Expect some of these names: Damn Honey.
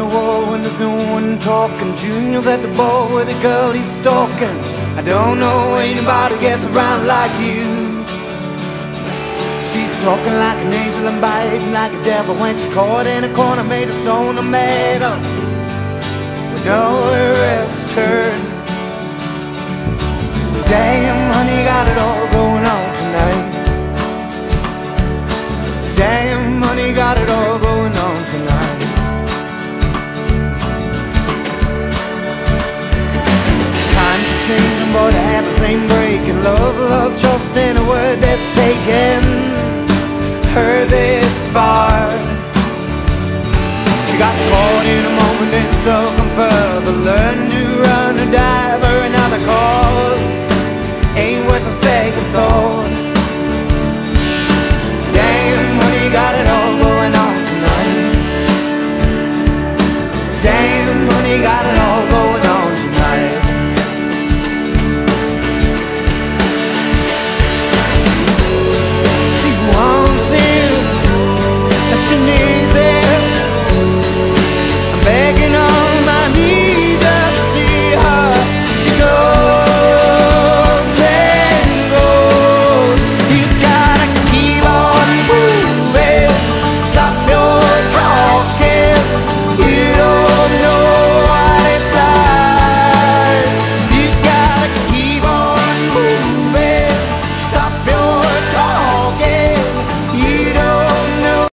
on the wall when there's no one talking. Junior's at the ball with a girl he's stalking. I don't know anybody gets around like you. She's talking like an angel and biting like a devil. When she's caught in a corner, made of stone or metal, with nowhere else to turn. Damn, honey, got it all going on tonight. Damn, honey, got it all going on tonight. Times are changing, but the habits ain't breaking. Love lost trust in a word that's taken her this far. She got caught in a moment and still come further. Learn to run or dive or another cause. Ain't worth a second thought. Got it all.